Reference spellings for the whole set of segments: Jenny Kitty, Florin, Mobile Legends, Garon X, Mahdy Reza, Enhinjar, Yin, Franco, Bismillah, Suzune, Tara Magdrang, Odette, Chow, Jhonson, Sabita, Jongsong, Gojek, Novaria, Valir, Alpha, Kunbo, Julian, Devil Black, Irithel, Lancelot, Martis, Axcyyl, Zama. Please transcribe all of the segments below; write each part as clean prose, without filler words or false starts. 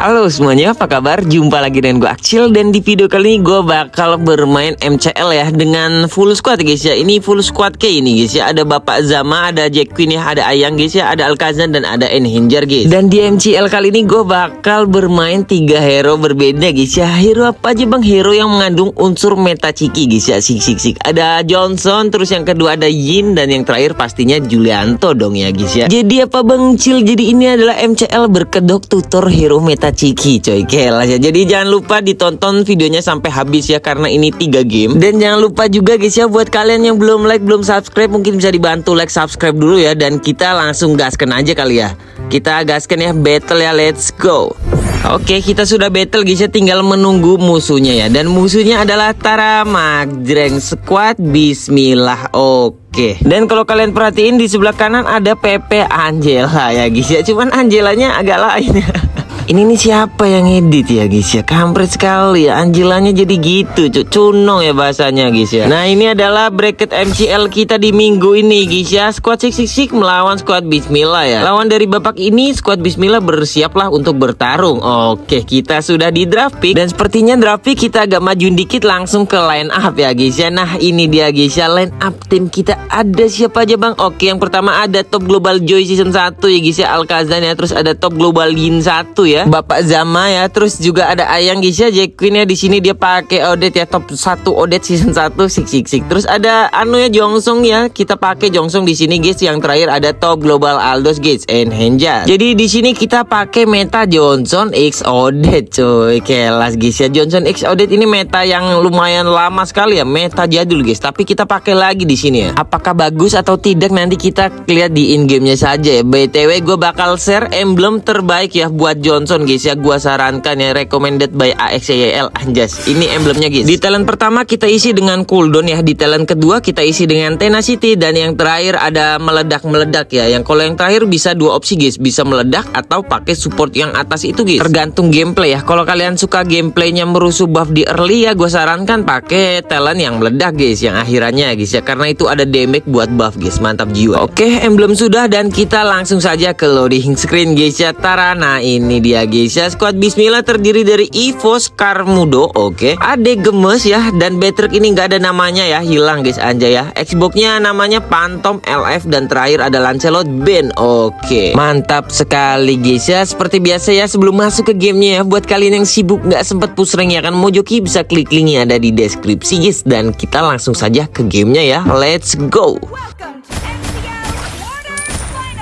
Halo semuanya, apa kabar? Jumpa lagi dengan gue Axcyyl. Dan di video kali ini gue bakal bermain MCL ya, dengan full squad guys ya. Ini full squad kayak ini guys ya. Ada Bapak Zama, ada Jack Quinn ya, ada Ayang guys ya, ada Alkazan, dan ada Enhinjar guys. Dan di MCL kali ini gue bakal bermain 3 hero berbeda guys ya. Hero apa aja bang? Hero yang mengandung unsur meta ciki guys ya, sik-sik-sik. Ada Jhonson, terus yang kedua ada Yin, dan yang terakhir pastinya Julianto dong ya guys ya. Jadi apa bang Cil? Jadi ini adalah MCL berkedok tutor hero meta ciki coy, kelas ya. Jadi jangan lupa ditonton videonya sampai habis ya, karena ini 3 game. Dan jangan lupa juga guys ya, buat kalian yang belum like, belum subscribe, mungkin bisa dibantu like, subscribe dulu ya. Dan kita langsung gaskan aja kali ya. Kita gaskan ya, battle ya, let's go. Oke, kita sudah battle guys ya, tinggal menunggu musuhnya ya. Dan musuhnya adalah Tara Magdrang Squad Bismillah. Oke. Dan kalau kalian perhatiin di sebelah kanan ada Pepe Angela ya guys ya. Cuman Angelanya agak lain ya. Ini nih siapa yang edit ya guys ya? Kampret sekali ya, Angelanya jadi gitu, cunong ya bahasanya guys ya. Nah, ini adalah bracket MCL kita di minggu ini guys ya. Squad 666 melawan squad Bismillah ya. Lawan dari babak ini, squad Bismillah bersiaplah untuk bertarung. Oke, kita sudah di draft pick. Dan sepertinya draft pick kita agak maju dikit langsung ke line up ya guys ya. Nah, ini dia guys ya, line up tim kita ada siapa aja bang? Oke, yang pertama ada top global Joy season 1 ya guys ya, Alkazan ya. Terus ada top global Yin 1 ya, Bapak Zama ya. Terus juga ada Ayang guys ya, Jack Queen ya. Di sini dia pakai Odette ya, top 1 Odette season 1 sik. Terus ada anu ya, Jongsong ya. Kita pakai Jongsong di sini guys. Yang terakhir ada top global Aldous guys, Enhinjar. Jadi di sini kita pakai meta Johnson X Odette coy, kelas guys ya. Johnson X Odette ini meta yang lumayan lama sekali ya, meta jadul guys. Tapi kita pakai lagi di sini ya. Apakah bagus atau tidak nanti kita lihat di in game-nya saja ya. BTW gue bakal share emblem terbaik ya buat Johnson guys ya, gua sarankan ya, recommended by Axcyyl anjas. Ini emblemnya guys. Di talent pertama kita isi dengan cooldown ya, di talent kedua kita isi dengan tenacity, dan yang terakhir ada meledak-meledak ya. Yang kalau yang terakhir bisa 2 opsi guys, bisa meledak atau pakai support yang atas itu guys. Tergantung gameplay ya. Kalau kalian suka gameplaynya merusuh buff di early ya, gua sarankan pakai talent yang meledak guys, yang akhirannya guys ya, karena itu ada damage buat buff guys. Mantap jiwa. Oke, emblem sudah dan kita langsung saja ke loading screen guys ya. Tara, nah ini dia ya guys ya, squad Bismillah terdiri dari Ivo, Skarmudo, oke, Ade Gemes ya, dan Betrek ini nggak ada namanya ya, hilang guys, anjay ya. Xboxnya namanya Phantom LF, dan terakhir ada Lancelot Ben, oke, mantap sekali guys ya. Seperti biasa ya, sebelum masuk ke gamenya ya, buat kalian yang sibuk nggak sempet push rank ya kan, Mojoki bisa klik linknya ada di deskripsi guys, dan kita langsung saja ke gamenya ya, let's go.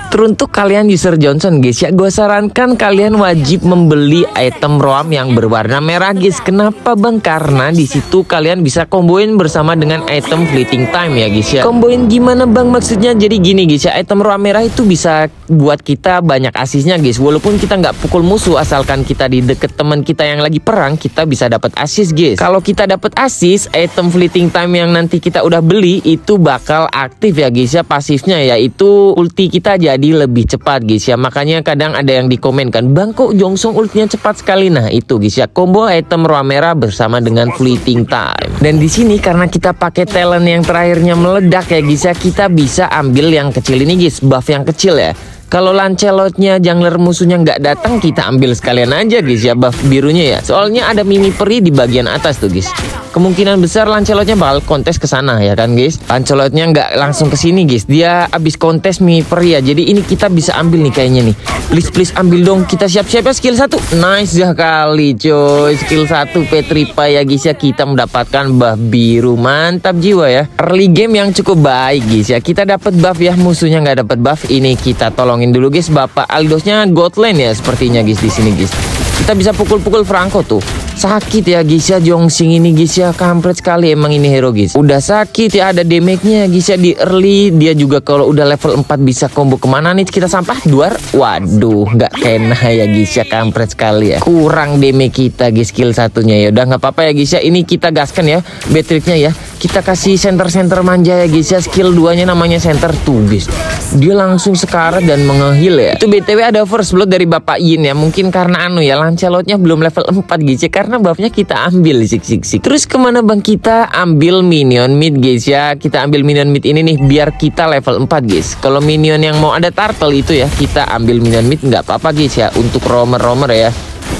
Teruntuk kalian user Johnson guys ya, gue sarankan kalian wajib membeli item roam yang berwarna merah guys. Kenapa bang? Karena disitu kalian bisa komboin bersama dengan item fleeting time ya guys ya. Komboin gimana bang maksudnya? Jadi gini guys ya, item roam merah itu bisa buat kita banyak asisnya guys. Walaupun kita nggak pukul musuh, asalkan kita di deket teman kita yang lagi perang, kita bisa dapat asis guys. Kalau kita dapat asis, item fleeting time yang nanti kita udah beli itu bakal aktif ya guys ya, pasifnya yaitu ulti kita jadi lebih cepat guys ya. Makanya kadang ada yang dikomen kan, bang kok Jongsong ultinya cepat sekali. Nah itu guys ya, combo item roa merah bersama dengan fleeting time. Dan di sini karena kita pakai talent yang terakhirnya meledak ya guys ya, kita bisa ambil yang kecil ini guys, buff yang kecil ya. Kalau Lancelotnya jungler musuhnya nggak datang, kita ambil sekalian aja guys ya, buff birunya ya. Soalnya ada mini peri di bagian atas tuh guys. Kemungkinan besar Lancelotnya bakal kontes ke sana ya kan guys. Lancelotnya nggak langsung ke sini guys, dia abis kontes mini peri ya. Jadi ini kita bisa ambil nih kayaknya nih. Please please ambil dong, kita siap-siap ya, skill 1. Nice ya kali coy, skill 1 Petripa ya guys ya. Kita mendapatkan buff biru, mantap jiwa ya. Early game yang cukup baik guys ya. Kita dapat buff ya, musuhnya nggak dapat buff. Ini kita tolong dulu guys, Bapak Aldosnya god lane ya sepertinya guys. Di sini guys kita bisa pukul-pukul Franco tuh, sakit ya guys ya. Jongsing ini guys ya, kampret sekali emang ini hero guys. Udah sakit ya, ada damage-nya guys ya di early. Dia juga kalau udah level 4 bisa combo kemana nih kita sampah duar. Waduh, nggak kena ya guys ya, kampret sekali ya. Kurang damage kita guys, skill satunya ya. Udah nggak apa-apa ya guys ya, ini kita gaskan ya Betriknya ya. Kita kasih center-center manja ya guys ya. Skill 2-nya namanya center tuh guys. Dia langsung sekarat dan mengehil ya. Itu BTW ada first blood dari Bapak Yin ya. Mungkin karena anu ya, Lancelotnya belum level 4 guys ya, karena buffnya kita ambil sik. Terus kemana bang? Kita ambil minion mid guys ya. Kita ambil minion mid ini nih, biar kita level 4 guys. Kalau minion yang mau ada turtle itu ya, kita ambil minion mid nggak apa-apa guys ya. Untuk roamer-roamer ya.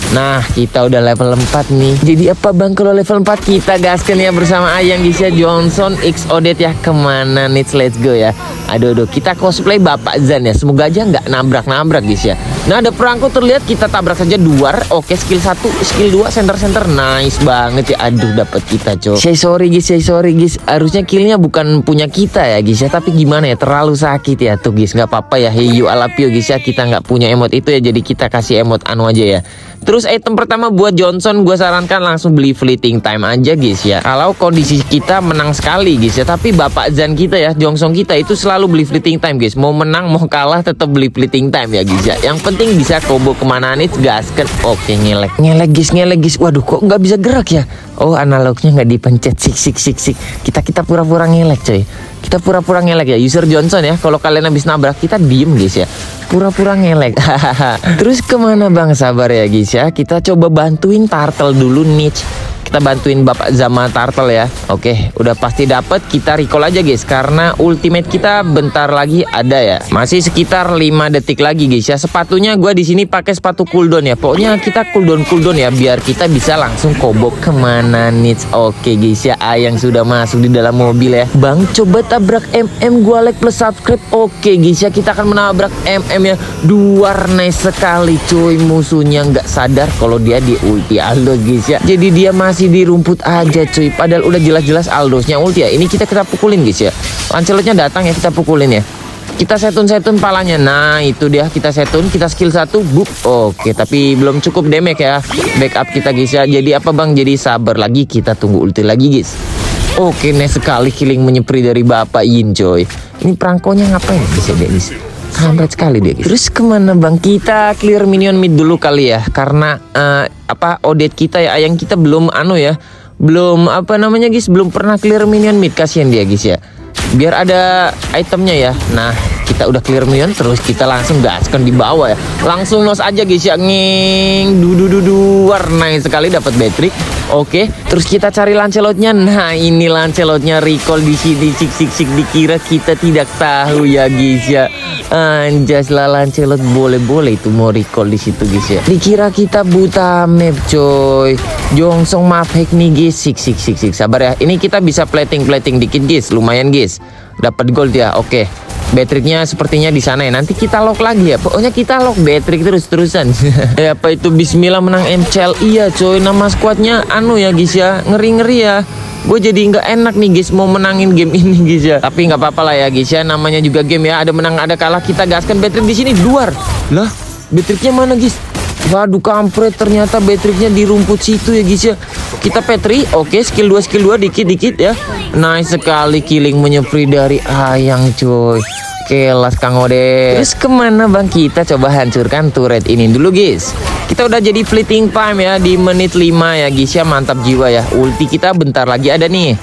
Nah, kita udah level 4 nih. Jadi apa bang kalau level 4 kita gaskan ya bersama Ayang, Gisya, Jhonson, X, Odette ya. Kemana nih? Let's go ya. Aduh, kita cosplay Bapak Zan ya. Semoga aja nggak nabrak-nabrak Gisya. Nah, ada Franco terlihat, kita tabrak saja duar. Oke, skill 1, skill 2, center-center. Nice banget ya. Aduh, dapat kita coy. Sorry guys. Harusnya killnya bukan punya kita ya Gisya. Tapi gimana ya, terlalu sakit ya tuh guys. Nggak apa-apa ya. Hey you, I love you Gisya. Kita nggak punya emot itu ya. Jadi kita kasih emot anu aja ya. Terus item pertama buat Jhonson, gue sarankan langsung beli fleeting time aja guys ya. Kalau kondisi kita menang sekali guys ya. Tapi Bapak Zan kita ya, Jongsong kita itu selalu beli fleeting time guys. Mau menang mau kalah tetap beli fleeting time ya guys ya. Yang penting bisa combo kemana nih, gasket. Oke, ngelek guys. Waduh, kok nggak bisa gerak ya. Oh, analognya nggak dipencet. Sik. Kita pura-pura ngelek coy. Kita pura-pura ngelek ya, user Jhonson ya. Kalau kalian habis nabrak kita diem guys ya. Pura-pura ngelek. Terus kemana bang? Sabar ya guys ya. Kita coba bantuin Turtle dulu niche. Kita bantuin Bapak Zama Turtle ya. Oke, udah pasti dapat. Kita recall aja guys, karena ultimate kita bentar lagi ada ya. Masih sekitar 5 detik lagi guys ya. Sepatunya gue di sini pakai sepatu cooldown ya. Pokoknya kita cooldown ya, biar kita bisa langsung combo kemana niche. Oke guys ya, Ayang sudah masuk di dalam mobil ya. Bang, coba tabrak MM, gue like plus subscribe. Oke guys ya, kita akan menabrak MM ya. Duar, nice sekali cuy. Musuhnya nggak sadar kalau dia di ulti Aldous guys ya. Jadi dia masih di rumput aja cuy, padahal udah jelas-jelas Aldosnya ulti ya. Ini kita pukulin guys ya. Lancelotnya datang ya, kita pukulin ya. Kita setun palanya. Nah itu dia, kita setun, kita skill 1 buk. Oke, tapi belum cukup damage ya backup kita guys ya. Jadi apa bang? Jadi sabar lagi, kita tunggu ulti lagi guys. Oke, nice sekali killing menyepri dari Bapak Yin coy. Ini perangkonya ngapain guys ya guys? Sambat sekali dia guys. Terus kemana bang? Kita clear minion mid dulu kali ya, karena Odette kita ya, Ayang kita belum belum pernah clear minion mid. Kasihan dia guys ya. Biar ada itemnya ya. Nah, kita udah clear minion, terus kita langsung gaskan di bawah ya. Langsung nos aja guys ya. Nging dudududu, warna sekali, dapat battery. Oke, terus kita cari Lancelotnya. Nah, ini Lancelotnya recall di sini. Cik. Dikira kita tidak tahu ya guys ya. Anjas lah, Lancelot boleh-boleh itu mau recall di situ guys ya. Dikira kita buta map coy. Jongsong maaf hack nih guys. Sik. Sabar ya. Ini kita bisa plating dikit guys. Lumayan guys. Dapat gold ya. Oke. Bateriknya sepertinya di sana ya. Nanti kita lock lagi ya. Pokoknya kita lock batrik terus-terusan. Ya, apa itu Bismillah menang MCL? Iya coy. Nama squadnya anu ya guys ya. Ngeri-ngeri ya. Gue jadi nggak enak nih guys mau menangin game ini guys ya. Tapi nggak apa-apa lah ya guys ya. Namanya juga game ya. Ada menang ada kalah. Kita gaskan batrik di sini. Duar. Lah, bateriknya mana guys? Waduh, kampret, ternyata bateriknya di rumput situ ya guys ya. Kita Petri. Oke, skill 2 dikit-dikit ya. Nice sekali killing menyepri dari Ayang coy. Kelas Kang Ode. Terus kemana bang? Kita coba hancurkan turret ini dulu guys. Kita udah jadi fleeting time ya di menit 5 ya guys ya. Mantap jiwa ya. Ulti kita bentar lagi ada nih.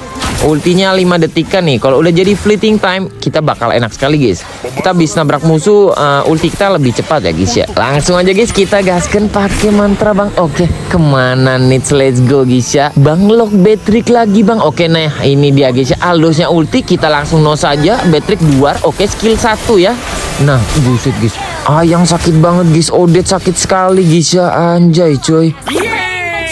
Ultinya 5 detikan nih. Kalau udah jadi fleeting time, kita bakal enak sekali guys. Kita bisa nabrak musuh, ulti kita lebih cepat ya guys ya. Langsung aja guys, kita gaskan pakai mantra bang. Oke, kemana nih? Let's go guys ya. Bang, lock batterik lagi bang. Oke, nah ini dia guys ya. Aldosnya ulti, kita langsung nos aja. Batterik duar. Oke, skill 1 ya. Nah, buset guys. Ayang sakit banget guys. Odette sakit sekali guys ya. Anjay coy.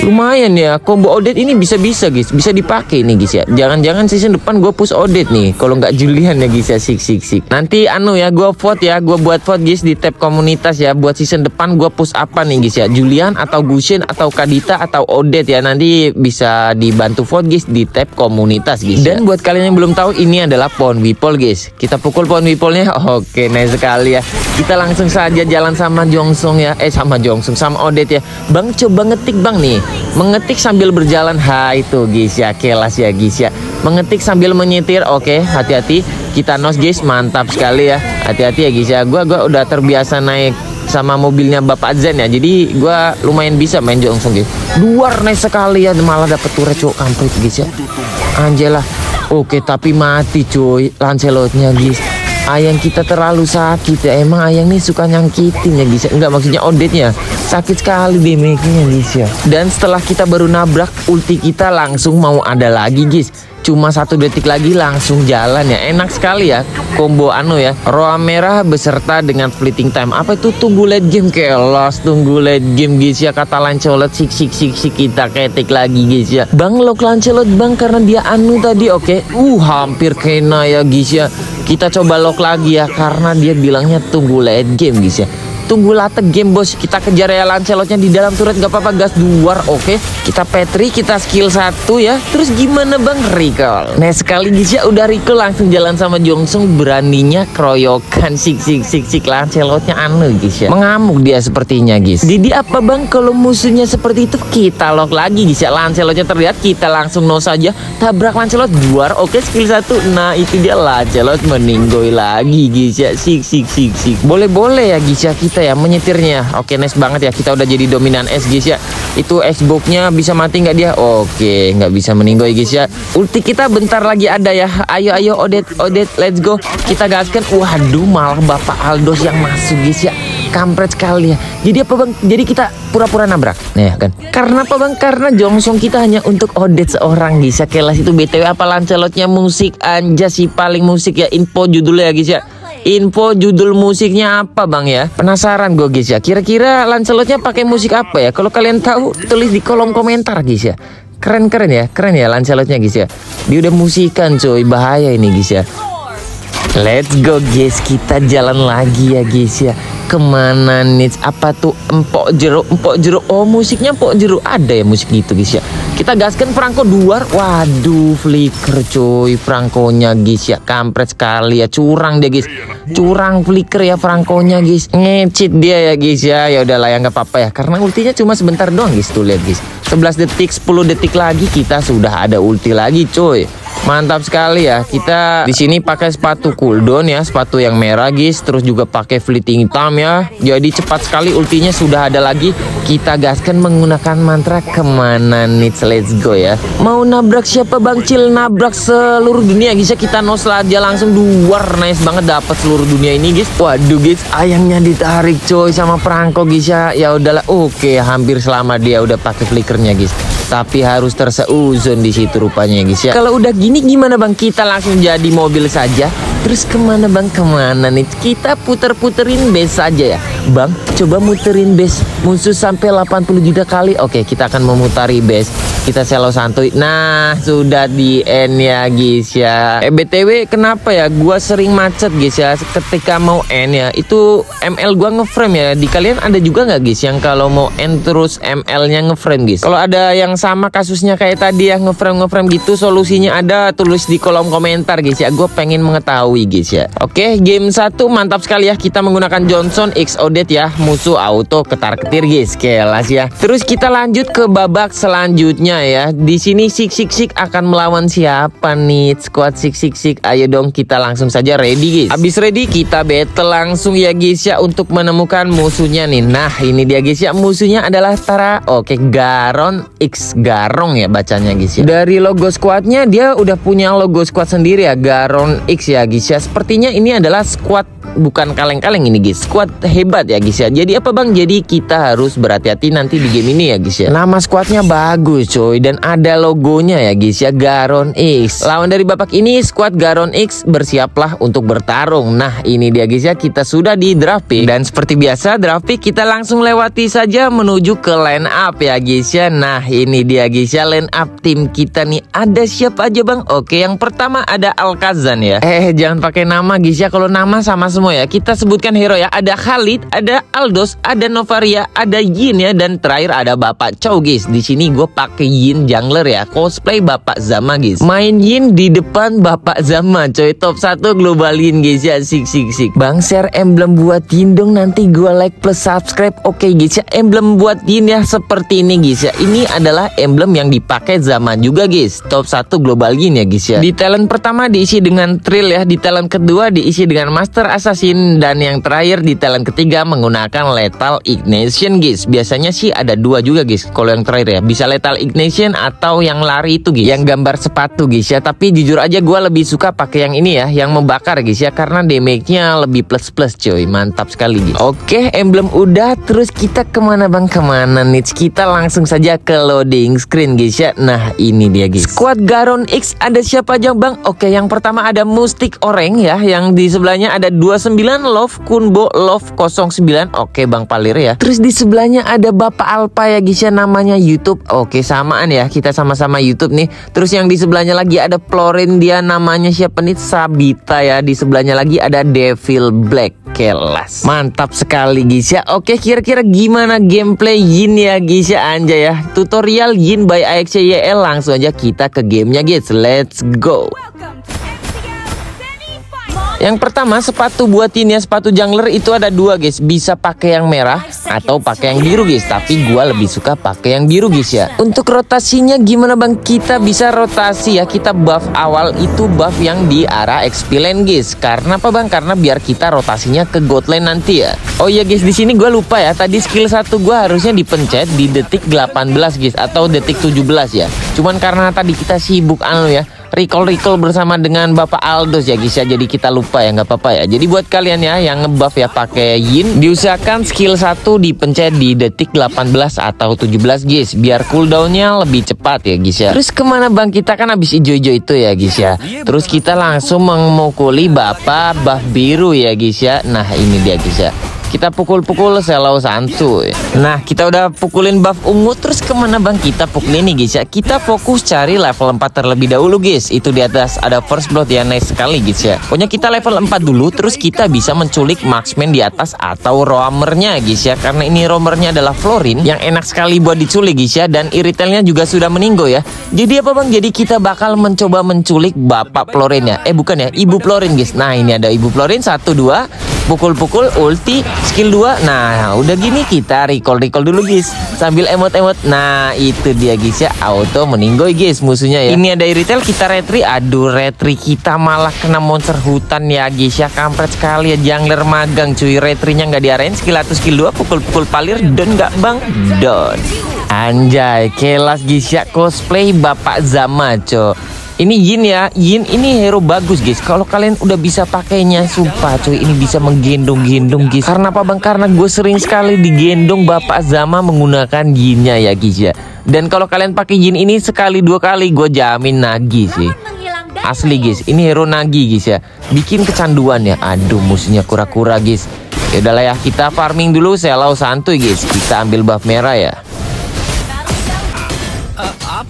Lumayan ya, combo Odette ini bisa-bisa guys. Bisa dipakai nih guys ya. Jangan-jangan season depan gue push Odette nih. Kalau nggak Julian ya guys ya. Sik. Nanti gue vote ya. Gue buat vote guys di tab komunitas ya. Buat season depan gue push apa nih guys ya. Julian atau Gushin atau Kadita atau Odette ya. Nanti bisa dibantu vote guys di tab komunitas guys. Dan buat kalian yang belum tahu, ini adalah pohon wipol guys. Kita pukul pohon wipolnya. Oke, nice sekali ya. Kita langsung saja jalan sama Jongsong ya. Sama Odette ya. Bang, coba ngetik bang nih. Mengetik sambil berjalan. Ha, itu guys ya, kelas ya guys ya. Mengetik sambil menyetir. Oke, hati-hati. Kita nos guys, mantap sekali ya. Hati-hati ya guys ya. Gua udah terbiasa naik sama mobilnya Bapak Zan ya. Jadi gua lumayan bisa main Jongsong guys. Luar nice sekali ya, malah dapet turret cok. Kampret guys ya. Angela. Oke, tapi mati cuy Lancelotnya guys. Ayang kita terlalu sakit ya. Emang Ayang nih suka nyangkitin ya guys. Enggak, maksudnya Odette-nya sakit sekali damage-nya guys ya. Dan setelah kita baru nabrak, ulti kita langsung mau ada lagi guys. cuma 1 detik lagi langsung jalan ya. Enak sekali ya combo anu ya, roa merah beserta dengan fleeting time. Apa itu tunggu late game? Kelos tunggu late game Gisya, kata Lancelot. Sik kita ketik lagi Gisya. Bang lock Lancelot bang, karena dia anu tadi. Oke, hampir kena ya Gisya. Kita coba lock lagi ya, karena dia bilangnya tunggu late game Gisya. Tunggu late game bos, kita kejar ya Lancelotnya di dalam turret, gak apa-apa, gas duar. Oke, kita Petri, kita skill 1 ya. Terus gimana bang? Recall. Nah sekali Gisya udah recall langsung jalan sama Jongsong, beraninya keroyokan. Sik Lancelotnya anu Gisya, mengamuk dia sepertinya Gis. Didi apa bang kalau musuhnya seperti itu? Kita lock lagi Gisya, Lancelotnya terlihat, kita langsung no saja, tabrak Lancelot duar. Oke, skill 1, nah itu dia Lancelot meninggoy lagi Gisya. Sik Boleh-boleh ya Gisya kita ya menyetirnya. Oke, nice banget ya, kita udah jadi dominan S Gisya. Itu S-box-nya bisa mati nggak dia? Oke, nggak bisa meninggoy Gisya. Ulti kita bentar lagi ada ya. Ayo Odette let's go. Kita gaskan. Waduh, malah Bapak Aldous yang masuk Gisya. Kampret sekali ya. Jadi apa bang? Jadi kita pura-pura nabrak. Nah ya kan. Karena apa bang? Karena Jongsong kita hanya untuk Odette seorang Gisya. Kelas itu BTW apa Lancelotnya musik anja sih, paling musik ya. Info judulnya ya Gisya. Info judul musiknya apa bang ya? Penasaran gue guys ya. Kira-kira Lancelotnya pakai musik apa ya? Kalau kalian tahu tulis di kolom komentar guys ya. Keren-keren ya. Keren ya Lancelotnya guys ya. Dia udah musikan coy. Bahaya ini guys ya. Let's go guys. Kita jalan lagi ya guys ya. Kemana nih? Apa tuh? Empok jeruk. Empok jeruk. Oh musiknya empok jeruk. Ada ya musik gitu guys ya. Kita gaskan Franco duar. Waduh, flicker coy Franconya guys ya. Kampret sekali ya, curang dia guys. Curang flicker ya Franconya guys. Ngecit dia ya guys ya. Ya udahlah ya, nggak apa-apa ya, karena ultinya cuma sebentar doang guys. Tuh lihat guys, 11 detik 10 detik lagi kita sudah ada ulti lagi coy. Mantap sekali ya. Kita di sini pakai sepatu cooldown ya, sepatu yang merah guys, terus juga pakai fleeting time ya. Jadi cepat sekali ultinya sudah ada lagi. Kita gaskan menggunakan mantra kemana nih? Let's go ya. Mau nabrak siapa bang? Cil nabrak seluruh dunia guys ya. Kita nos aja langsung duar. Nice banget, dapat seluruh dunia ini guys. Waduh guys, ayamnya ditarik coy sama perangko guys ya. Ya udahlah. Oke, hampir selama dia udah pakai flickernya guys. Tapi harus terseuzon di situ rupanya guys ya. Kalau udah gini gimana bang? Kita langsung jadi mobil saja. Terus kemana bang? Kemana nih? Kita puter-puterin base saja ya bang. Coba muterin base musuh sampai 80 juta kali. Oke, kita akan memutari base. Kita selo santuy. Nah, sudah di end ya guys ya. BTW kenapa ya gua sering macet guys ya ketika mau end ya? Itu ML gua ngeframe ya. Di kalian ada juga nggak guys yang kalau mau end terus ML-nya ngeframe guys? Kalau ada yang sama kasusnya kayak tadi ya, ngeframe gitu, solusinya ada, tulis di kolom komentar guys ya. Gue pengen mengetahui guys ya. Oke, game 1 mantap sekali ya. Kita menggunakan Jhonson X Odette ya. Musuh auto ketar-ketir guys, kelas ya. Terus kita lanjut ke babak selanjutnya ya. Di sini Sik akan melawan siapa nih? Squad Sik. Ayo dong, kita langsung saja ready guys. Habis ready kita battle langsung ya guys ya, untuk menemukan musuhnya nih. Nah, ini dia guys ya. Musuhnya adalah Tara. Oke, Garon X Garong ya bacanya guys ya. Dari logo squadnya dia udah punya logo squad sendiri ya, Garon X ya guys ya. Sepertinya ini adalah squad bukan kaleng-kaleng ini guys, squad hebat ya guys ya. Jadi apa bang? Jadi kita harus berhati-hati nanti di game ini ya guys ya. Nama squadnya bagus coy, dan ada logonya ya guys ya, Garon X. Lawan dari babak ini squad Garon X, bersiaplah untuk bertarung. Nah ini dia guys ya, kita sudah di draft pick, dan seperti biasa draft pick kita langsung lewati saja menuju ke line up ya guys ya. Nah ini dia guys ya, line up tim kita nih. Ada siapa aja bang? Oke, yang pertama ada Alkazan ya. Jangan pakai nama guys ya, kalau nama sama semua ya. Kita sebutkan hero ya. Ada Khaleed, ada Aldous, ada Novaria, ada Yin ya, dan terakhir ada Bapak Chow guys. Di sini gue pakai Yin jungler ya, cosplay Bapak Zama guys. Main Yin di depan Bapak Zama coy, top 1 global Yin guys ya. Sik. Bang share emblem buat Yin dong, nanti gue like plus subscribe. Oke guys ya, emblem buat Yin ya seperti ini guys ya. Ini adalah emblem yang dipakai Zama juga guys, top 1 global Yin ya guys ya. Di talent pertama diisi dengan Trill ya, di talent kedua diisi dengan Master, assassin, dan yang terakhir di talent ketiga menggunakan lethal ignition, guys. Biasanya sih ada dua juga, guys. Kalau yang terakhir ya bisa lethal ignition atau yang lari itu, guys, yang gambar sepatu, guys ya. Tapi jujur aja gue lebih suka pakai yang ini ya, yang membakar, guys ya, karena damage-nya lebih plus-plus, coy. Mantap sekali, guys. Oke, emblem udah, terus kita kemana bang? Kemana nih? Kita langsung saja ke loading screen, guys ya. Nah, ini dia, guys, squad Garon X. Ada siapa aja bang? Oke, yang pertama ada Mustik Oreng ya, yang di sebelahnya ada 29 Love, Kunbo Love 09. Oke, bang Valir ya. Terus di sebelahnya ada Bapak Alpha ya, guys ya, namanya YouTube. Oke, samaan ya, kita sama-sama YouTube nih. Terus yang di sebelahnya lagi ada Florin, dia namanya siapa nih? Sabita ya. Di sebelahnya lagi ada Devil Black. Kelas, mantap sekali, guys ya. Oke, kira-kira gimana gameplay Yin ya, guys ya? Anjay ya, tutorial Yin by Axcyyl. Langsung aja kita ke gamenya, guys. Let's go. Yang pertama, sepatu buatin ya, sepatu jungler itu ada dua, guys. Bisa pakai yang merah atau pakai yang biru, guys. Tapi gua lebih suka pakai yang biru, guys ya. Untuk rotasinya gimana bang? Kita bisa rotasi ya. Kita buff awal itu buff yang di arah XP lane, guys. Karena apa bang? Karena biar kita rotasinya ke gold lane nanti ya. Oh iya, guys, di sini gua lupa ya. Tadi skill 1 gua harusnya dipencet di detik 18, guys, atau detik 17 ya. Cuman karena tadi kita sibuk anu ya, recall bersama dengan Bapak Aldous ya, guys ya, jadi kita lupa ya, nggak apa-apa ya. Jadi buat kalian ya yang ngebuff ya pakai Yin, diusahakan skill 1 dipencet di detik 18 atau 17, guys, biar cooldownnya lebih cepat ya, guys ya. Terus kemana bang? Kita kan habis ijo-ijo itu ya, guys ya. Terus kita langsung memukuli Bapak buff biru ya, guys ya. Nah, ini dia, guys ya. Kita pukul-pukul selau santuy. Nah, kita udah pukulin buff ungu. Terus kemana bang? Kita pukulin nih, guys ya. Kita fokus cari level 4 terlebih dahulu, guys. Itu di atas ada first blood ya, nice sekali, guys ya. Pokoknya kita level 4 dulu, terus kita bisa menculik marksman di atas atau roamernya, guys ya. Karena ini roamernya adalah Florin, yang enak sekali buat diculik, guys ya. Dan Irithel-nya juga sudah meninggo ya. Jadi apa bang? Jadi kita bakal mencoba menculik Bapak Florin ya. Bukan ya, Ibu Florin, guys. Nah, ini ada Ibu Florin. 1, 2, pukul-pukul, ulti, skill 2. Nah, udah gini kita recall dulu, guys, sambil emot-emot. Nah, itu dia, guys ya, auto meninggoy, guys, musuhnya ya. Ini ada Irithel, kita retri. Aduh, retri kita malah kena monster hutan ya, guys ya. Kampret sekali ya, jungler magang cuy. Retrinya nggak diarahin, skill 1, skill 2, pukul-pukul Valir. Don nggak bang? Don. Anjay, kelas, guys ya, cosplay Bapak Zama, co. Ini Yin ya, Yin ini hero bagus, guys. Kalau kalian udah bisa pakainya, sumpah cuy, ini bisa menggendong-gendong, guys. Karena apa bang? Karena gue sering sekali digendong Bapak Zama menggunakan Yin-nya ya, guys ya. Dan kalau kalian pakai Yin ini sekali dua kali, gue jamin nagih sih. Asli, guys, ini hero nagih, guys ya. Bikin kecanduan ya. Aduh, musuhnya kura-kura, guys. Ya udahlah ya, kita farming dulu selau santuy, guys. Kita ambil buff merah ya.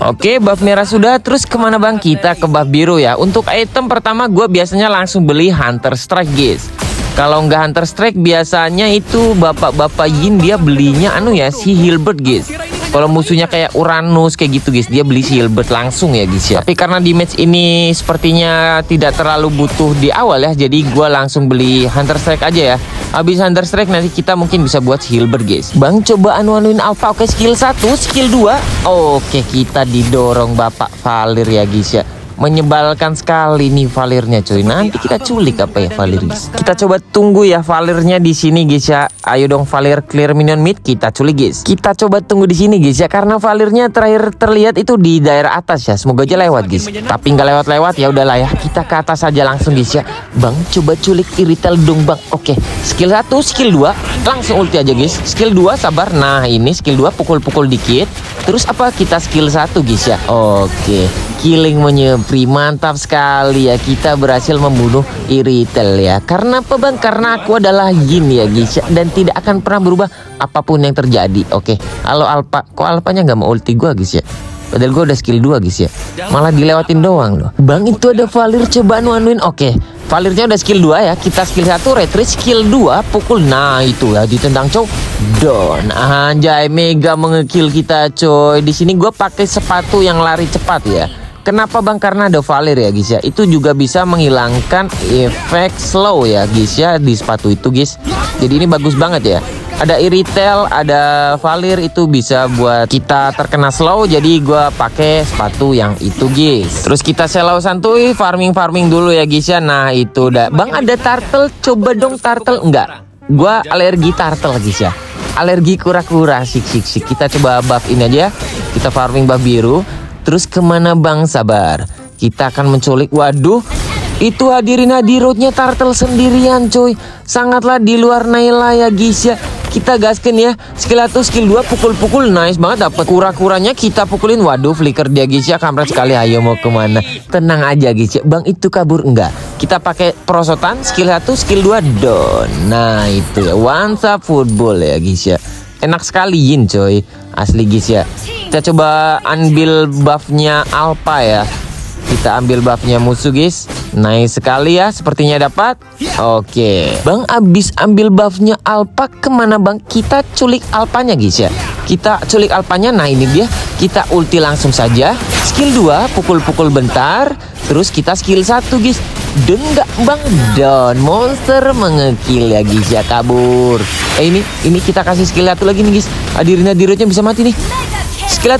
Oke, buff merah sudah. Terus kemana bang? Kita ke buff biru ya. Untuk item pertama gue biasanya langsung beli Hunter Strike, guys. Kalau nggak Hunter Strike biasanya itu bapak-bapak Yin dia belinya anu ya, si Hilbert, guys. Kalau musuhnya kayak Uranus kayak gitu, guys, dia beli si Hilbert langsung ya, guys ya. Tapi karena di match ini sepertinya tidak terlalu butuh di awal ya, jadi gue langsung beli Hunter Strike aja ya. Habis Hunter Strike nanti kita mungkin bisa buat Hilbert, guys. Bang, coba anu-anuin Alpha. Oke, skill 1, skill 2. Oke, kita didorong Bapak Valir ya, guys ya. Menyebalkan sekali nih Valirnya, cuy. Nanti kita culik apa ya Valir, guys. Kita coba tunggu ya Valirnya di sini, guys ya. Ayo dong Valir, clear minion mid, kita culik, guys. Kita coba tunggu di sini, guys ya, karena Valirnya terakhir terlihat itu di daerah atas ya. Semoga aja lewat, guys. Tapi nggak lewat-lewat ya, udahlah ya. Kita ke atas aja langsung, guys ya. Bang, coba culik Irithel dong bang. Oke, skill 1, skill 2, langsung ulti aja, guys. Skill 2, sabar. Nah, ini skill 2, pukul-pukul dikit. Terus apa? Kita skill 1, guys ya. Oke, killing menyempri, mantap sekali ya. Kita berhasil membunuh Irithel ya. Karena apa bang? Karena aku adalah Yin ya, guys ya, dan tidak akan pernah berubah apapun yang terjadi. Oke, halo Alpha. Kok Alphanya nggak mau ulti gua, guys ya? Padahal gue udah skill 2, guys ya. Malah dilewatin doang loh. Bang, itu ada Valir, cobaan one-win. Oke, Valirnya udah skill 2 ya. Kita skill 1, retreat, skill 2, pukul. Nah, itu ya, ditendang Chow. Don. Anjay, mega mengekill kita, coy. Di sini gue pakai sepatu yang lari cepat ya. Kenapa bang? Karena ada Valir ya, guys ya. Itu juga bisa menghilangkan efek slow ya, guys ya, di sepatu itu, guys. Jadi ini bagus banget ya. Ada Irithel, ada Valir, itu bisa buat kita terkena slow. Jadi gue pakai sepatu yang itu, guys. Terus kita selau santuy, farming dulu ya, guys ya. Nah itu udah. Bang, ada turtle, coba dong turtle. Enggak, gue alergi turtle, guys ya. Alergi kura-kura, sik. Kita coba buff ini aja. Kita farming buff biru. Terus kemana bang? Sabar, kita akan menculik. Waduh, itu hadirin hadiratnya turtle sendirian, coy. Sangatlah di luar naila ya, guys ya. Kita gaskin ya, skill 1, skill 2, pukul-pukul, nice banget, dapat kura-kuranya kita pukulin. Waduh, flicker dia, Gisya, kampret sekali. Ayo mau kemana? Tenang aja, Gisya. Bang, itu kabur enggak? Kita pakai perosotan, skill 1, skill 2, down. Nah, itu ya, once up football ya, Gisya. Enak sekali Yin, coy. Asli, Gisya. Kita coba ambil buffnya Alpha ya. Kita ambil buffnya musuh, guys. Nice sekali ya, sepertinya dapat. Oke. Bang, abis ambil buffnya Alpha, kemana bang? Kita culik Alphanya, guys ya. Kita culik Alphanya, nah ini dia. Kita ulti langsung saja. Skill 2, pukul-pukul bentar. Terus kita skill 1, guys. Dan enggak bang, down. Monster mengekil ya, guys ya, kabur. Ini kita kasih skill 1 lagi nih, guys. Hadirin hadiratnya bisa mati nih. Skill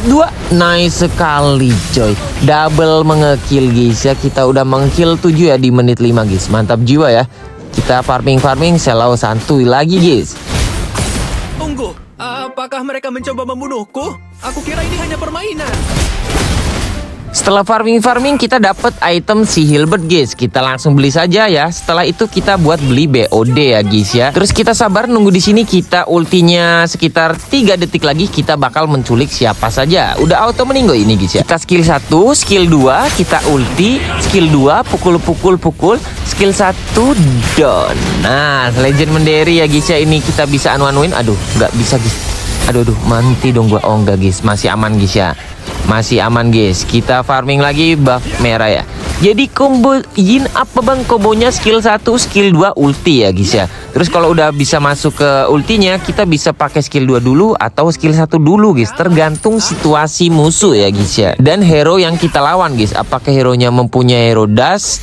2, nice sekali coy. Double mengekil, guys ya. Kita udah mengekil 7 ya di menit 5, guys. Mantap jiwa ya. Kita farming selau santuy lagi, guys. Tunggu, apakah mereka mencoba membunuhku? Aku kira ini hanya permainan. Setelah farming kita dapat item si Hilbert, guys. Kita langsung beli saja ya. Setelah itu kita buat beli BOD ya, guys ya. Terus kita sabar nunggu di sini. Kita ultinya sekitar 3 detik lagi. Kita bakal menculik siapa saja. Udah auto meninggo ini, guys ya. Kita skill 1, skill 2, kita ulti. Skill 2, pukul. Skill 1, down. Nah, legend menderi ya, guys ya. Ini kita bisa win. Aduh, nggak bisa, guys. Aduh, mati dong gua. Oh enggak, guys. Masih aman, guys ya. Kita farming lagi buff merah ya. Jadi combo Yin apa bang? Kombonya skill 1, skill 2, ulti ya, guys ya. Terus kalau udah bisa masuk ke ultinya, kita bisa pakai skill 2 dulu atau skill 1 dulu, guys. Tergantung situasi musuh ya, guys ya. Dan hero yang kita lawan, guys. Apakah hero-nya mempunyai hero dash,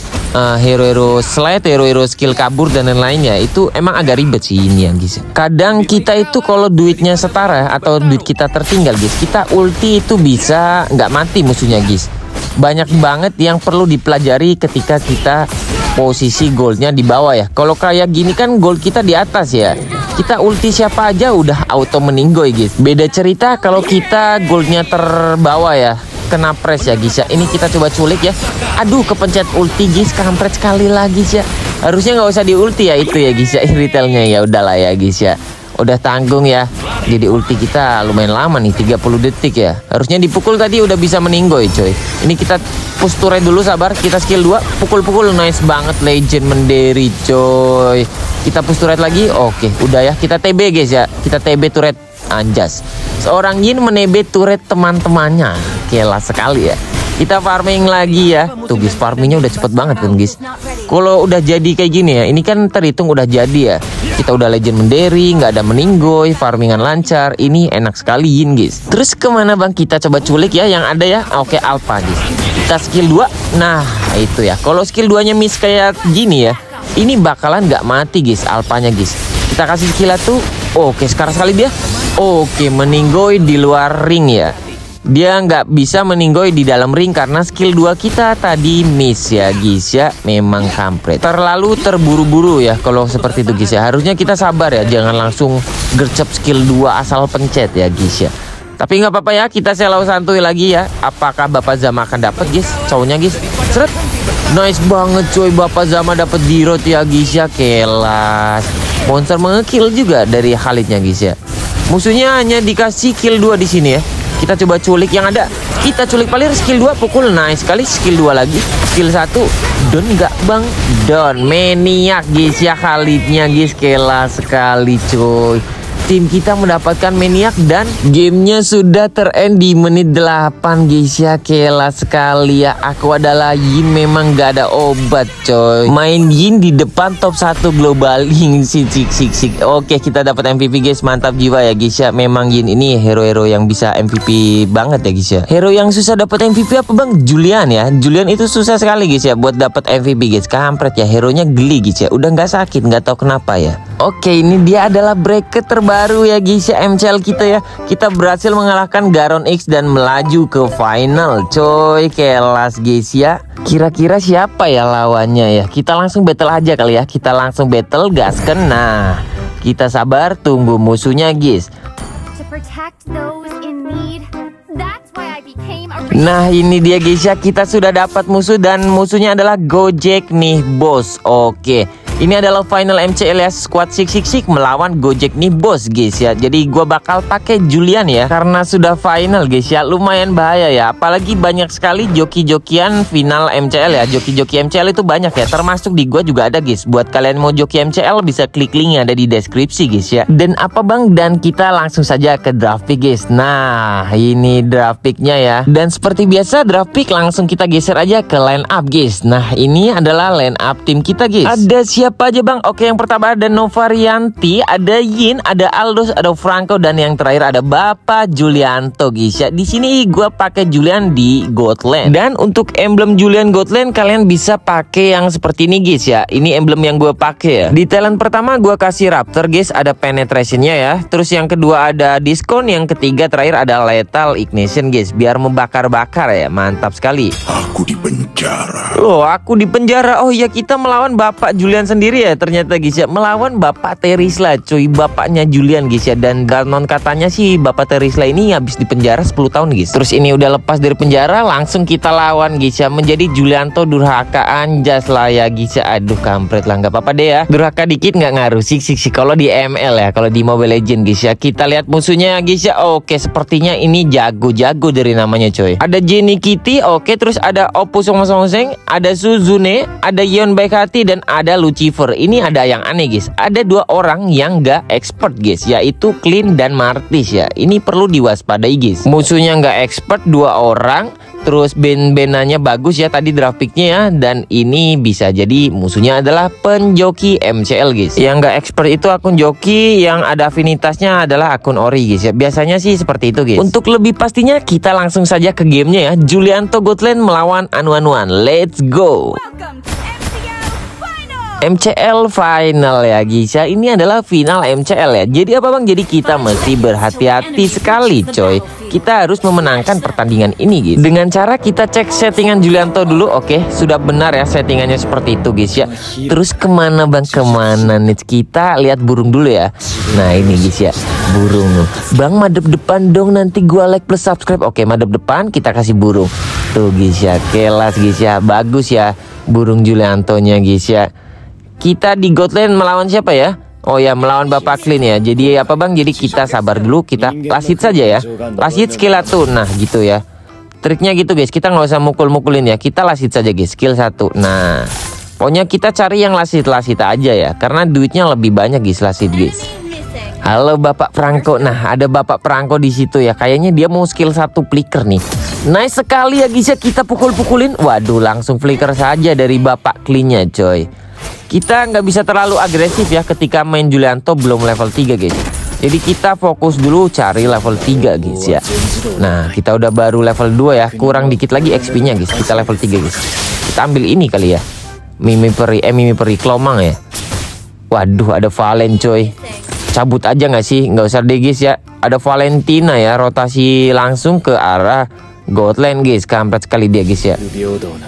hero-hero slide, hero-hero skill kabur dan lain-lainnya. Itu emang agak ribet sih ini ya, guys. Kadang kita itu kalau duitnya setara atau duit kita tertinggal, guys, kita ulti itu bisa nggak mati musuhnya, guys. Banyak banget yang perlu dipelajari ketika kita posisi goldnya di bawah ya. Kalau kayak gini kan gold kita di atas ya. Kita ulti siapa aja udah auto meninggoy, guys. Beda cerita kalau kita goldnya terbawa ya, kena press ya, guys ya. Ini kita coba culik ya. Aduh, kepencet ulti, guys. Kampret sekali lagi ya. Harusnya nggak usah diulti ya itu ya, guys ya. Irithel-nya ya udahlah ya, guys ya. Udah tanggung ya. Jadi ulti kita lumayan lama nih, 30 detik ya. Harusnya dipukul tadi udah bisa meninggoy, coy. Ini kita posture dulu, sabar. Kita skill 2, pukul-pukul, nice banget, legend menderi, coy. Kita posture lagi. Oke, udah ya. Kita TB, guys ya. Kita TB turret, anjas. Seorang Yin menebe turret teman-temannya. Kelas sekali ya. Kita farming lagi ya. Tuh, guys, farmingnya udah cepet banget kan, guys. Kalau udah jadi kayak gini ya, ini kan terhitung udah jadi ya. Kita udah legend menderi, nggak ada meninggoy, farmingan lancar. Ini enak sekali, Yin, guys. Terus kemana bang? Kita coba culik ya yang ada ya. Oke, Alpha, guys. Kita skill 2. Nah, itu ya. Kalau skill 2-nya miss kayak gini ya, ini bakalan nggak mati, guys, Alphanya, guys. Kita kasih skill 1. Oke, sekarang sekali dia. Oke, meninggoy di luar ring ya. Dia nggak bisa meninggoy di dalam ring karena skill 2 kita tadi miss ya, guys ya. Memang kampret, terlalu terburu-buru ya kalau seperti itu, guys ya. Harusnya kita sabar ya, jangan langsung gercep skill 2 asal pencet ya, guys ya. Tapi nggak apa-apa ya, kita selau santuy lagi ya. Apakah Bapak Zama akan dapat, guys? Cowoknya, guys. Seret. Nice banget coy, Bapak Zama dapat dirot ya, guys ya. Kelas. Monster mengekill juga dari Khaleednya, guys ya. Musuhnya hanya dikasih kill 2 di sini ya. Kita coba culik yang ada. Kita culik Valir, skill 2, pukul, nice sekali. Skill 2 lagi, skill 1, down nggak bang? Down, maniak, guys ya. Khaleednya, guys, kelas sekali coy. Tim kita mendapatkan maniak dan gamenya sudah terend di menit 8, guys ya. Kelas sekali ya. Aku adalah Yin, memang gak ada obat coy. Main Yin di depan top 1 global. Sik. Oke, kita dapat MVP, guys. Mantap jiwa ya, guys ya. Memang Yin ini hero-hero yang bisa MVP banget ya, guys ya. Hero yang susah dapat MVP apa bang? Julian ya. Julian itu susah sekali, guys ya, buat dapat MVP, guys. Kampret ya, hero-nya geli, guys ya. Udah nggak sakit, nggak tahu kenapa ya. Oke, ini dia adalah bracket terbaik baru ya Gisya MCL kita ya. Kita berhasil mengalahkan Garon X dan melaju ke final coy. Kelas Gisya. Kira-kira siapa ya lawannya ya? Kita langsung battle aja kali ya. Kita langsung battle gas kena. Kita sabar tunggu musuhnya guys. Nah ini dia Gisya, kita sudah dapat musuh dan musuhnya adalah Gojek nih bos. Oke, ini adalah final MCL ya, squad 666 melawan Gojek nih bos guys ya. Jadi gua bakal pakai Julian ya, karena sudah final guys ya. Lumayan bahaya ya, apalagi banyak sekali joki-jokian final MCL ya. Joki-joki MCL itu banyak ya, termasuk di gua juga ada guys. Buat kalian mau joki MCL bisa klik link yang ada di deskripsi guys ya. Dan apa bang, dan kita langsung saja ke draft pick guys. Nah ini draft picknya ya, dan seperti biasa draft pick langsung kita geser aja ke line up guys. Nah ini adalah line up tim kita guys. Ada siapa aja bang? Oke, yang pertama ada Novaria, ada Yin, ada Aldous, ada Franco, dan yang terakhir ada Bapak Julianto guys ya. Di sini gue pakai Julian di Godland. Dan untuk emblem Julian Godland kalian bisa pakai yang seperti ini guys ya. Ini emblem yang gue pakai ya. Di talent pertama gue kasih Raptor guys, ada penetrationnya ya. Terus yang kedua ada diskon, yang ketiga terakhir ada lethal ignition guys, biar membakar-bakar ya. Mantap sekali. Aku di penjara. Oh, aku di penjara. Oh ya, kita melawan Bapak Julian sendiri ya ternyata guys ya. Melawan Bapak Terisla cuy, bapaknya Julian guys ya. Dan Ganon katanya sih Bapak Terisla ini habis di penjara 10 tahun guys. Terus ini udah lepas dari penjara, langsung kita lawan guys ya. Menjadi Julianto durhaka anjas lah ya guys ya. Aduh kampret lah, nggak apa-apa deh ya, durhaka dikit nggak ngaruh. Sik kalau di ML ya, kalau di Mobile Legends guys ya. Kita lihat musuhnya guys ya. Oke, sepertinya ini jago-jago dari namanya coy. Ada Jenny Kitty, oke, terus ada Oppo Songseng, ada Suzune, ada Yeon Baikati, dan ada Lucifer. Ini ada yang aneh guys, ada dua orang yang gak expert guys, yaitu Clean dan Martis ya. Ini perlu diwaspadai guys. Musuhnya gak expert, dua orang. Terus ben-benanya bagus ya tadi draft picknya ya. Dan ini bisa jadi musuhnya adalah penjoki MCL guys. Yang gak expert itu akun joki, yang ada afinitasnya adalah akun ori guys ya. Biasanya sih seperti itu guys. Untuk lebih pastinya kita langsung saja ke gamenya ya. Julianto Godland melawan Anuanuan. Let's go. MCL final ya guys ya. Ini adalah final MCL ya. Jadi apa bang? Jadi kita mesti berhati-hati sekali coy. Kita harus memenangkan pertandingan ini guys, dengan cara kita cek settingan Julianto dulu. Oke, sudah benar ya settingannya seperti itu guys ya. Terus kemana bang? Kemana nih? Kita lihat burung dulu ya. Nah ini guys ya, burung. Bang madep depan dong, nanti gua like plus subscribe. Oke, madep depan, kita kasih burung. Tuh guys ya, kelas guys ya. Bagus ya burung Juliantonya guys ya. Kita di Godland melawan siapa ya? Oh ya, melawan Bapak Clean ya. Jadi apa bang? Jadi kita sabar dulu, kita lasit saja ya. Lasit skill 1. Nah gitu ya. Triknya gitu guys, kita nggak usah mukul-mukulin ya. Kita lasit saja guys, skill 1. Nah, pokoknya kita cari yang lasit-lasit aja ya, karena duitnya lebih banyak guys lasit guys. Halo Bapak Franco. Nah ada Bapak Franco di situ ya. Kayaknya dia mau skill 1 flicker nih. Nice sekali ya guys ya, kita pukul-pukulin. Waduh, langsung flicker saja dari Bapak Clean-nya coy. Kita nggak bisa terlalu agresif ya ketika main Julianto belum level 3 guys. Jadi kita fokus dulu cari level 3 guys ya. Nah kita udah baru level 2 ya, kurang dikit lagi XP nya guys. Kita level 3 guys. Kita ambil ini kali ya, Mimi Peri Kelomang ya. Waduh ada Valen coy. Cabut aja nggak sih? Nggak usah deh guys ya. Ada Valentina ya, rotasi langsung ke arah Godland guys. Kampret sekali dia guys ya.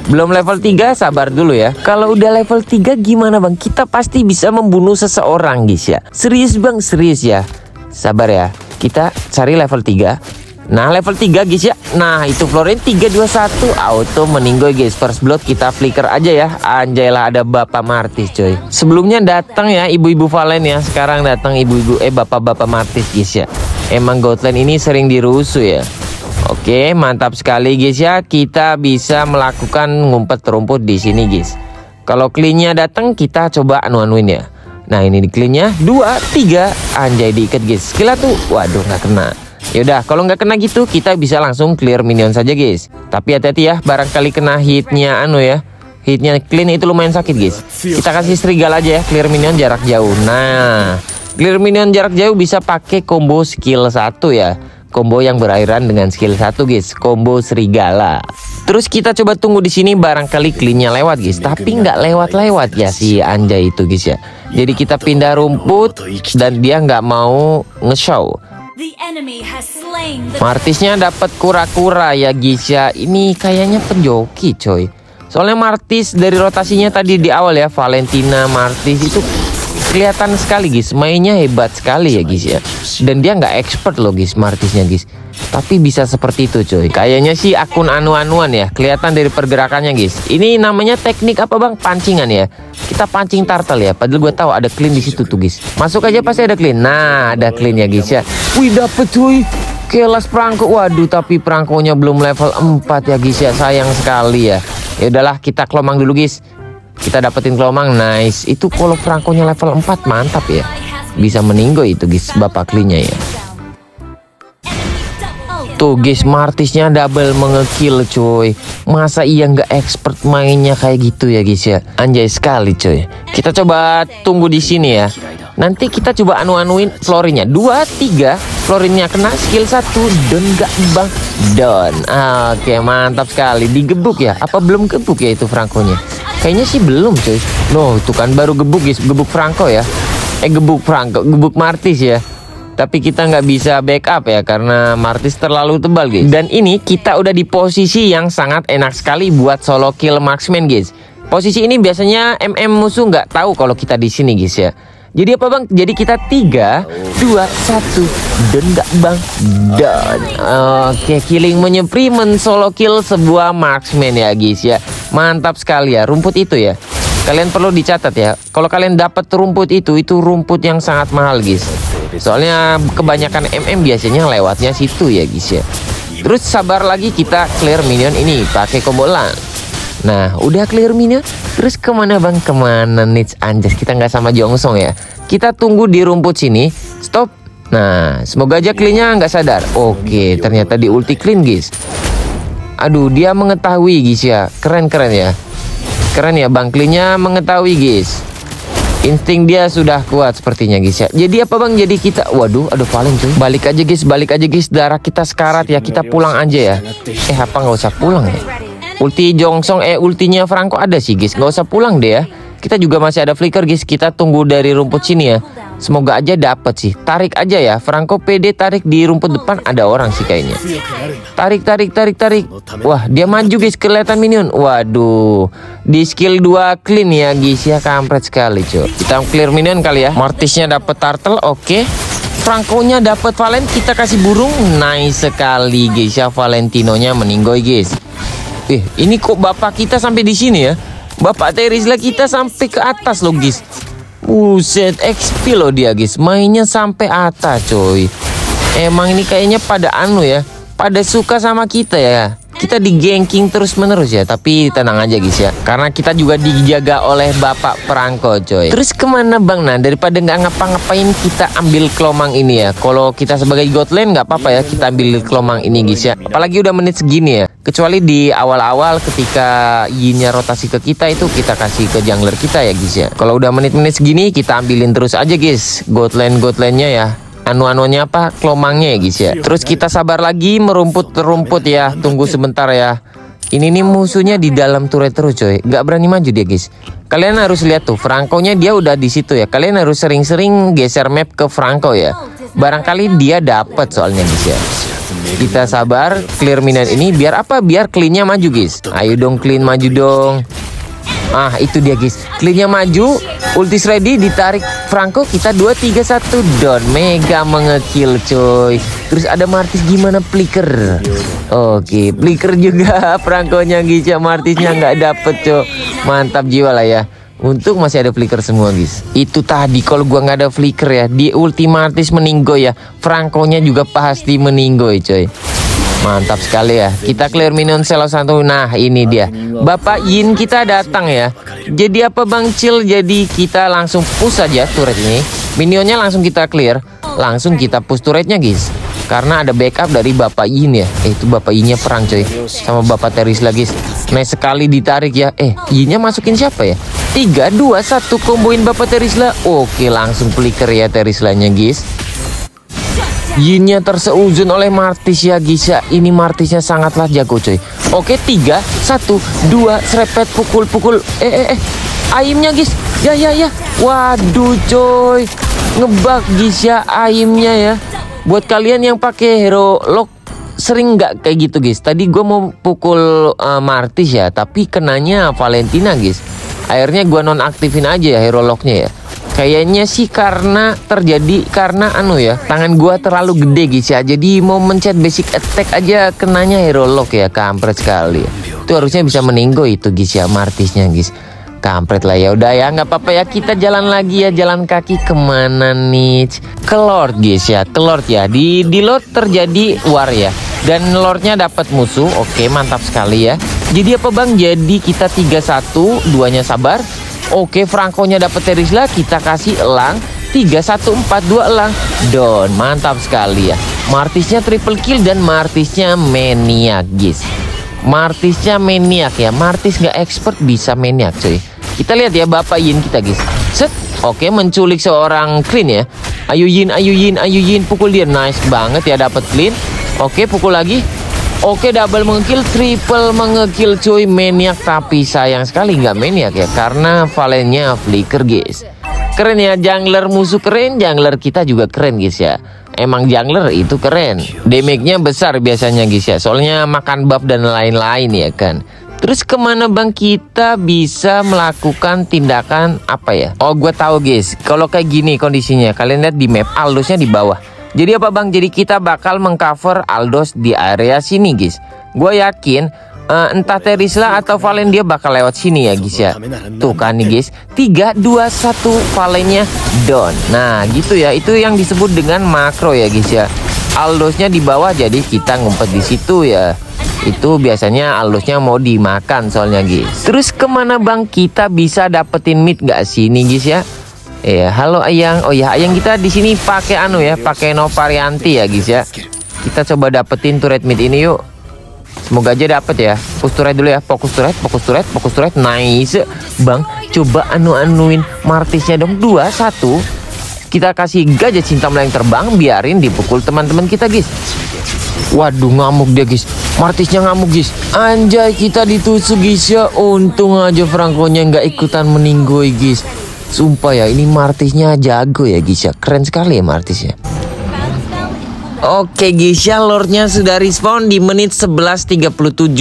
Belum level 3, sabar dulu ya. Kalau udah level 3 gimana bang? Kita pasti bisa membunuh seseorang guys ya. Serius bang, serius ya. Sabar ya, kita cari level 3. Nah level 3 guys ya. Nah itu Florin. 3, 2, 1, auto meninggoy guys. First blood kita flicker aja ya. Anjaylah ada Bapak Martis coy. Sebelumnya datang ya ibu-ibu Valen ya. Sekarang datang ibu-ibu bapak-bapak Martis guys ya. Emang Godland ini sering dirusuh ya. Oke, mantap sekali guys ya. Kita bisa melakukan ngumpet rumput di sini guys. Kalau cleannya datang, kita coba anu-anuin ya. Nah ini di cleannya 2, 3, anjay diikat guys. Skill 1, waduh nggak kena. Yaudah, kalau nggak kena gitu kita bisa langsung clear minion saja guys. Tapi hati-hati ya, barangkali kena hitnya anu ya. Hitnya clean itu lumayan sakit guys. Kita kasih serigala aja ya, clear minion jarak jauh. Nah, clear minion jarak jauh bisa pakai combo skill 1 ya. combo yang berairan dengan skill 1 guys, combo serigala. Terus kita coba tunggu di sini, barangkali cleannya lewat guys, tapi nggak lewat-lewat ya si anjay itu guys ya. Jadi kita pindah rumput dan dia nggak mau nge-show. Martisnya dapat kura-kura ya guys ya. Ini kayaknya penjoki coy. Soalnya Martis dari rotasinya tadi di awal ya, Valentina, Martis itu kelihatan sekali guys, mainnya hebat sekali ya guys ya. Dan dia nggak expert loh guys Martisnya guys, tapi bisa seperti itu coy. Kayaknya sih akun anu-anuan ya, kelihatan dari pergerakannya guys. Ini namanya teknik apa bang? Pancingan ya. Kita pancing turtle ya, padahal gue tahu ada clean di situ tuh guys. Masuk aja pasti ada clean. Nah ada clean ya guys ya. Wih dapet cuy, kelas perangko. Waduh tapi perangkonya belum level 4 ya guys ya, sayang sekali ya. Ya udahlah kita kelomang dulu guys. Kita dapetin kelomang, nice. Itu kalau perangkonya level 4 mantap ya. Bisa meninggo itu guys bapak klinya ya. Tuh guys Martisnya double mengekill coy. Masa iya nggak expert mainnya kayak gitu ya guys ya. Anjay sekali coy. Kita coba tunggu di sini ya. Nanti kita coba anu-anuin Florinnya. 2, 3 Florinnya kena skill 1 dan gak bang down. Oke mantap sekali. Digebuk ya. Apa belum gebuk ya itu Franco-nya? Kayaknya sih belum coy. No itu kan baru gebuk guys. Gebuk Franco ya. Gebuk Martis ya. Tapi kita nggak bisa backup ya karena Martis terlalu tebal guys. Dan ini kita udah di posisi yang sangat enak sekali buat solo kill marksman guys. Posisi ini biasanya musuh nggak tahu kalau kita di sini guys ya. Jadi apa bang? Jadi kita 3, 2, 1 dan gak bang dan. Oke killing menyeprimen solo kill sebuah marksman ya guys ya. Mantap sekali ya rumput itu ya. Kalian perlu dicatat ya, kalau kalian dapat rumput itu rumput yang sangat mahal guys. Soalnya kebanyakan biasanya lewatnya situ ya guys ya. Terus sabar lagi kita clear minion ini pakai combo lan. Nah udah clear minion. Terus kemana bang? Kemana nih anjas? Kita nggak sama Jongsong ya. Kita tunggu di rumput sini. Stop. Nah semoga aja cleannya nggak sadar. Oke ternyata di ulti clean guys. Aduh dia mengetahui guys ya. Keren ya. Keren ya bang, cleannya mengetahui guys. Insting dia sudah kuat sepertinya guys ya. Jadi apa bang? Jadi kita, waduh ada Valen cuy. Balik aja guys. Darah kita sekarat ya. Kita pulang aja ya. Apa nggak usah pulang ya? Ulti Jongsong, ultinya Franco ada sih guys. Nggak usah pulang deh ya. Kita juga masih ada flicker guys. Kita tunggu dari rumput sini ya. Semoga aja dapet sih. Tarik aja ya. Franco PD tarik di rumput depan. Ada orang sih kayaknya. Tarik. Wah dia maju guys. Kelihatan minion. Waduh. Di skill 2 clean ya guys ya. Kampret sekali cuy. Kita clear minion kali ya. Martisnya dapet turtle. Oke. Franco-nya dapet Valen. Kita kasih burung. Nice sekali guys ya. Valentinonya meninggoy guys. Ini kok bapak kita sampai di sini ya. Bapak Terisla kita sampai ke atas loh guys. Buset XP loh dia guys. Mainnya sampai atas coy. Emang ini kayaknya pada anu ya. Pada suka sama kita ya. Kita digenking terus-menerus ya. Tapi tenang aja guys ya. Karena kita juga dijaga oleh bapak perangko coy. Terus kemana bang? Nah daripada nggak ngapa-ngapain kita ambil kelomang ini ya. Kalau kita sebagai god lane nggak apa-apa ya. Kita ambil kelomang ini guys ya. Apalagi udah menit segini ya. Kecuali di awal-awal ketika Yin-nya rotasi ke kita itu kita kasih ke jungler kita ya guys ya. Kalau udah menit-menit segini kita ambilin terus aja guys. Godland-nya ya. Anu-anunya apa? Kelomangnya ya guys ya. Terus kita sabar lagi merumput-rumput ya. Tunggu sebentar ya. Ini nih musuhnya di dalam turret terus coy. Gak berani maju dia guys. Kalian harus lihat tuh Franco-nya dia udah di situ ya. Kalian harus sering-sering geser map ke Franco ya. Barangkali dia dapat soalnya guys ya. Kita sabar clear minion ini biar apa? Biar cleannya maju guys. Ayo dong clean maju dong. Ah itu dia guys. Cleannya maju. Ultis ready ditarik Franco. Kita 2, 3, 1 down. Mega mengekill coy. Terus ada Martis gimana? Flicker. Oke flicker juga Franco-nya guys ya. Martisnya nggak dapet coy. Mantap jiwa lah ya. Untung masih ada flicker semua guys. Itu tadi kalau gua nggak ada flicker ya, di ulti Martis meninggoy ya. Franco-nya juga pasti meninggoy coy. Mantap sekali ya. Kita clear minion selo 1. Nah ini dia bapak Yin kita datang ya. Jadi apa bang Cil? Jadi kita langsung push aja turret ini. Minionnya langsung kita clear. Langsung kita push turretnya guys. Karena ada backup dari bapak Yin ya. Itu bapak Yin-nya perang coy sama bapak Terisla guys. Nice sekali ditarik ya. Yin-nya masukin siapa ya? 3, 2, 1 komboin bapak Terisla. Oke langsung flicker ya Terislanya guys. Yinnya terseuzon oleh Martis ya Gisya. Ini Martisnya sangatlah jago coy. Oke, 3, 1, 2, serepet, pukul-pukul. Aimnya guys. Ya. Waduh coy. Ngebug Gisya aimnya ya. Buat kalian yang pakai hero lock sering nggak kayak gitu guys. Tadi gue mau pukul Martis ya, tapi kenanya Valentina guys. Akhirnya gue nonaktifin aja ya hero locknya ya. Kayaknya sih karena terjadi karena tangan gua terlalu gede guys ya. Jadi mau mencet basic attack aja kenanya hero lock ya, kampret sekali. Itu harusnya bisa meninggo itu guys ya, Martisnya guys. Kampret lah, ya udah ya nggak apa-apa ya, kita jalan lagi ya, jalan kaki kemana nih? Ke Lord guys ya, ke Lord ya. Di Lord terjadi war ya, dan Lordnya dapat musuh. Oke, mantap sekali ya. Jadi apa bang? Jadi kita 3-1, duanya sabar. Oke, Franco-nya dapat Terisla, kita kasih elang. 3-1, 4-2 elang. Down, mantap sekali ya. Martisnya triple kill dan Martisnya maniak guys. Martisnya maniak ya. Martis nggak expert bisa maniak cuy. Kita lihat ya Bapak Yin kita guys. Set. Oke, menculik seorang clean ya. Ayo Yin, ayo Yin, ayo Yin, pukul dia. Nice banget ya, dapat clean. Oke, pukul lagi. Oke, double mengekill, triple mengekill cuy. Maniak, tapi sayang sekali nggak maniak ya, karena Valennya flicker guys. Keren ya, jungler musuh keren, jungler kita juga keren guys ya. Emang jungler itu keren, damage-nya besar biasanya guys ya, soalnya makan buff dan lain-lain ya kan. Terus kemana bang kita bisa melakukan tindakan apa ya? Oh, gue tahu guys, kalau kayak gini kondisinya, kalian lihat di map Aldosnya di bawah. Jadi apa bang? Jadi kita bakal mengcover Aldous di area sini guys. Gue yakin entah Terisla atau Valen dia bakal lewat sini ya guys ya. Tuh kan nih guys, 3, 2, 1, Valennya down. Nah gitu ya, itu yang disebut dengan makro ya guys ya. Aldosnya di bawah, jadi kita ngumpet di situ ya. Itu biasanya Aldosnya mau dimakan soalnya guys. Terus kemana bang kita bisa dapetin mid gak sini guys ya? Halo ayang. Oh ya, ayang kita di sini pakai pakai Novarianti ya guys ya. Kita coba dapetin turret mid ini yuk. Semoga aja dapet ya. Fokus turret dulu ya. Fokus turret. Nice. Bang, coba anuin Martisnya dong. 2, 1. Kita kasih gajah cinta melayang terbang. Biarin dipukul teman-teman kita guys. Waduh, ngamuk dia guys. Martisnya ngamuk guys. Anjay, kita ditusuk guys ya. Untung aja Franco-nya nggak ikutan meninggoy guys. Sumpah ya, ini Martisnya jago ya guys ya. Keren sekali ya Martisnya. Oke guys ya, Lordnya sudah respawn di menit 11.37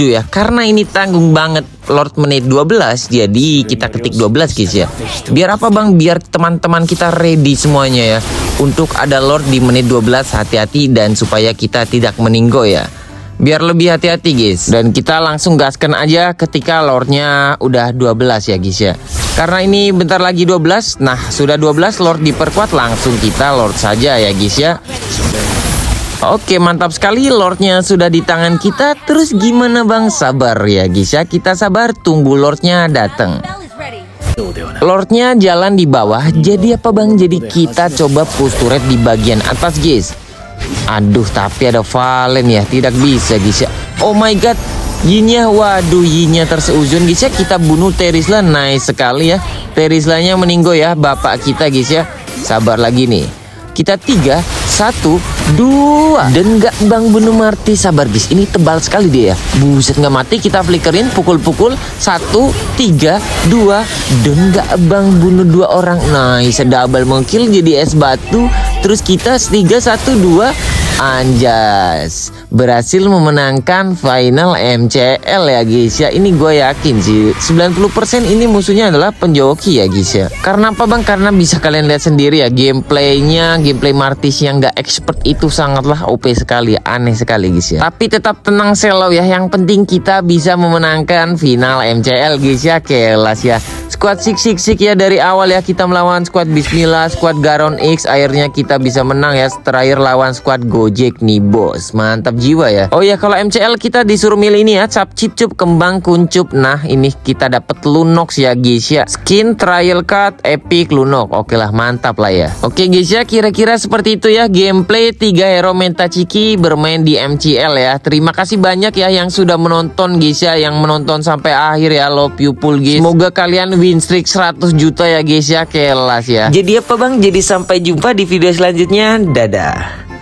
ya. Karena ini tanggung banget Lord menit 12, jadi kita ketik 12 guys ya. Biar apa bang? Biar teman-teman kita ready semuanya ya. Untuk ada Lord di menit 12 hati-hati, dan supaya kita tidak meninggo ya. Biar lebih hati-hati guys. Dan kita langsung gaskan aja ketika Lordnya udah 12 ya guys ya. Karena ini bentar lagi 12. Nah sudah 12, Lord diperkuat, langsung kita Lord saja ya guys ya. Oke, mantap sekali, Lordnya sudah di tangan kita. Terus gimana bang? Sabar ya guys ya, kita sabar tunggu Lordnya datang. Lordnya jalan di bawah. Jadi apa bang? Jadi kita coba push turret di bagian atas guys. Aduh, tapi ada Valen ya, tidak bisa guys ya. Oh my god, Yinnya, waduh Yinnya terseuzon guys ya. Kita bunuh Terisla, nice sekali ya. Terislanya meninggo ya, bapak kita guys ya. Sabar lagi nih. Kita 3, 1, 2. Dan gak bang bunuh Martis? Sabar guys, ini tebal sekali dia ya. Buset, gak mati, kita flickerin, pukul-pukul. 1, 3, 2. Dan gak bang bunuh 2 orang? Nice, double mengkill jadi es batu. Terus kita 3, 1, 2. Anjas, berhasil memenangkan final MCL ya guys ya. Ini gue yakin sih 90% ini musuhnya adalah penjoki ya guys ya. Karena apa bang? Karena bisa kalian lihat sendiri ya, gameplay Martis yang gak expert itu sangatlah OP sekali, aneh sekali guys ya. Tapi tetap tenang selalu ya, yang penting kita bisa memenangkan final MCL guys ya. Kelas ya, squad sik ya dari awal ya. Kita melawan squad Bismillah, squad Garon X, akhirnya kita bisa menang ya. Terakhir lawan squad Gojek nih bos, mantap jiwa ya. Oh ya, kalau MCL kita disuruh milih ini ya, cap cip kembang kuncup. Nah ini kita dapat Lunox ya guys ya, skin trial cut epic Lunox. Oke lah, mantap lah ya. Oke guys ya, kira-kira seperti itu ya gameplay 3 hero meta ciki bermain di MCL ya. Terima kasih banyak ya yang sudah menonton guys ya, yang menonton sampai akhir ya, love you full guys. Semoga kalian win streak 100 juta ya guys ya, kelas ya. Jadi apa bang? Jadi sampai jumpa di video selanjutnya, dadah.